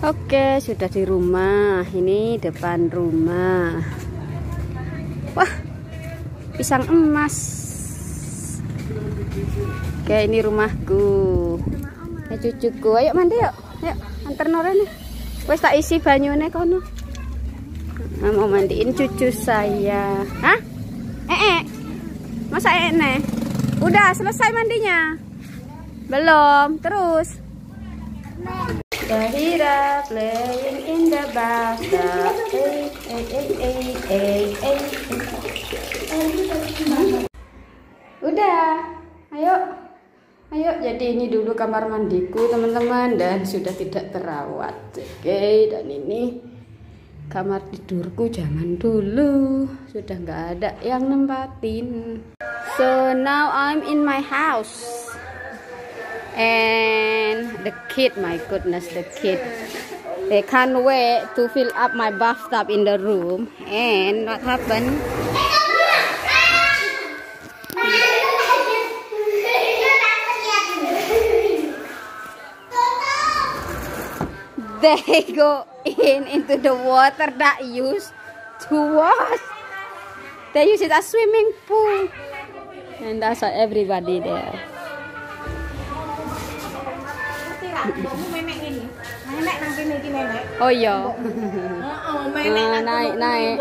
Oke, sudah di rumah. Ini depan rumah. Wah, pisang emas. Oke, ini rumahku. Ini cucuku. Ayo mandi yuk. Ayo, antar norene. Wes tak isi banyune kono. Mau mandiin cucu saya. Hah? Masa enek? Udah selesai mandinya? Belum. Terus. Zahira playing in the bathtub. Udah, ayo jadi ini dulu kamar mandiku teman-teman, dan sudah tidak terawat. Oke, dan ini kamar tidurku zaman dulu sudah nggak ada yang nempatin. So now I'm in my house. And the kid, my goodness, the kid, they can't wait to fill up my bathtub in the room. And what happened? They go into the water that used to wash. They use it as swimming pool. And that's everybody there. Oh iya. Naik. Naik.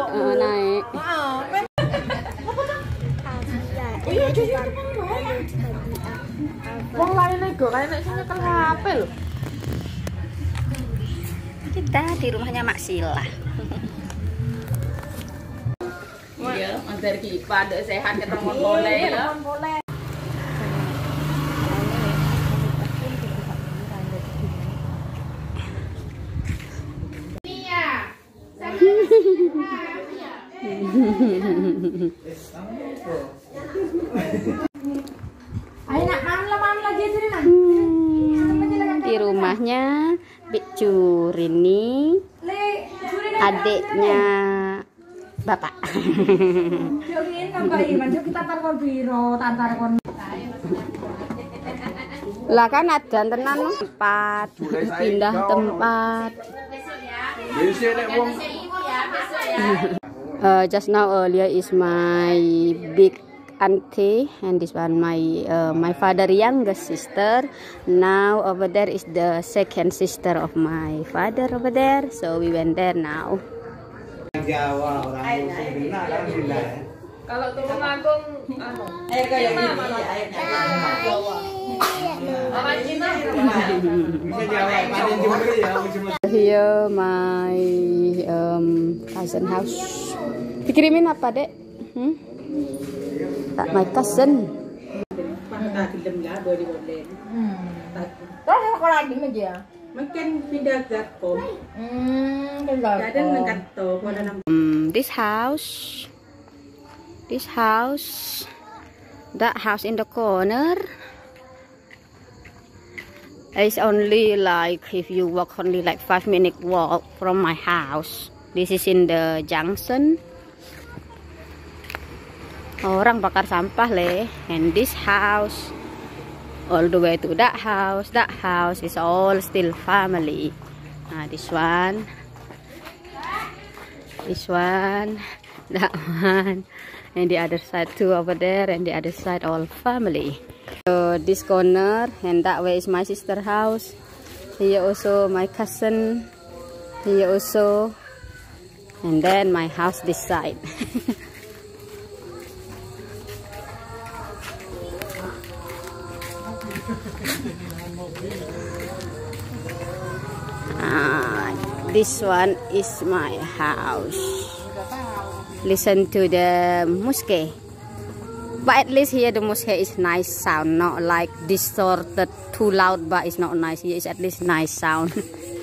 Kita di rumahnya Mak Sila. Iya, sehat ketemu boleh ya. Di rumahnya Bicu Rini, adiknya bapak. Lah kan ada tenan tempat pindah tempat. Just now earlier is my big auntie, and this one my father youngest sister. Now over there is the second sister of my father over there, so we went there now. Kalau turun agung, here my cousin house. Dikirimin apa dek? Tak my cousin. This house, that house in the corner is only like, if you walk, only like 5-minute walk from my house. This is in the junction. Orang bakar sampah leh. And this house, all the way to that house is all still family. Nah, this one, that one, and the other side too over there, and the other side all family. So this corner and that way is my sister's house. Here also my cousin. Here also, and then my house this side. This one is my house. Listen to the mosque, but at least here the mosque is nice sound, not like distorted too loud, but it's not nice. Here is at least nice sound.